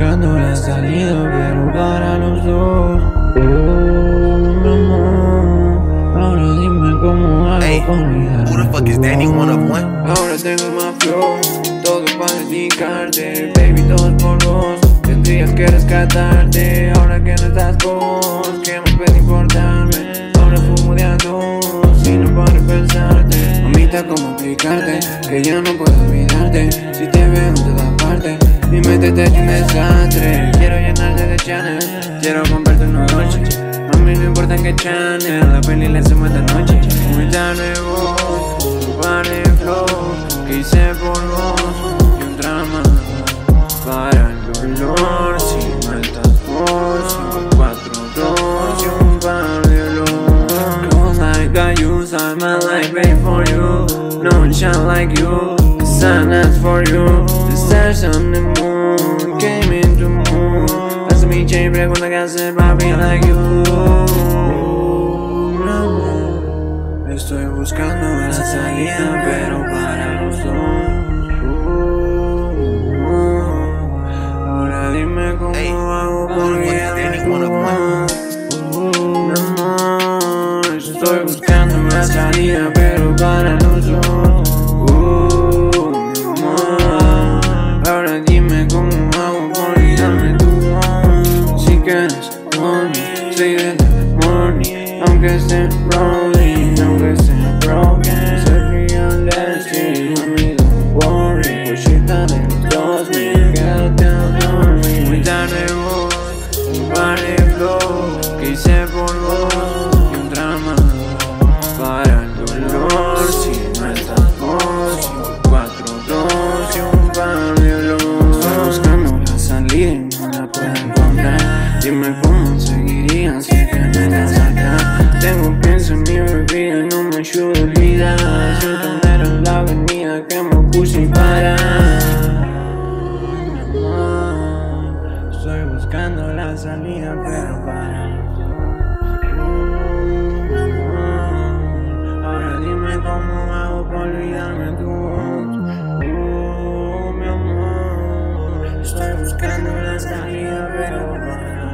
buscando la salida, pero para los dos. Ahora dime cómo hago con olvidar. Who the fuck is Danny, one of one? Ahora tengo más flow, todo para dedicarte, baby, todo por vos. Tendrías que rescatarte, ahora que no estás vos, ¿qué más puede importarme? Ahora fumo de a dos, y no paro de pensarte. Mamita, ¿cómo explicarte que ya no puedo olvidarte? Si te veo en todas partes, mi mente te echa un desastre. Quiero llenarte de channel, quiero comprarte una noche. Mami, no importa en qué channel, la peli la hacemos esta noche. Muy tarde vos, tu par de flow, que hice por vos, y un drama para el dolor. Si no estás vos, son 4, 2 y un par de luz. Cause like I use all my life made for you. No one shine like you, the sun is for you. Stars on the moon came into moon. Hace mi che pregunta que hace papi like you. Estoy buscando la salida, pero para los dos. Ahora dime cómo hago porque no. Estoy buscando la salida, pero para los dos. I'm guessing rolling, I'm guessing broken. Searching on that street, mami, don't worry. Pues chica de los dos, me quédate a dormir. Muy tarde vos, un par de flow, que hice por vos, y un drama para el dolor. Si no estás vos, 4, 2 y un par de luz. Estoy buscando la salida y no la puedo encontrar. Dime cómo seguiría si te metes acá. Tengo pienso en mi bebida, no me ayuda a olvidar. Yo tomaron la avenida que me puse y para. Estoy buscando la salida, pero para. Ahora dime cómo hago para olvidarme tu voz. Mi amor, estoy buscando la salida, pero para.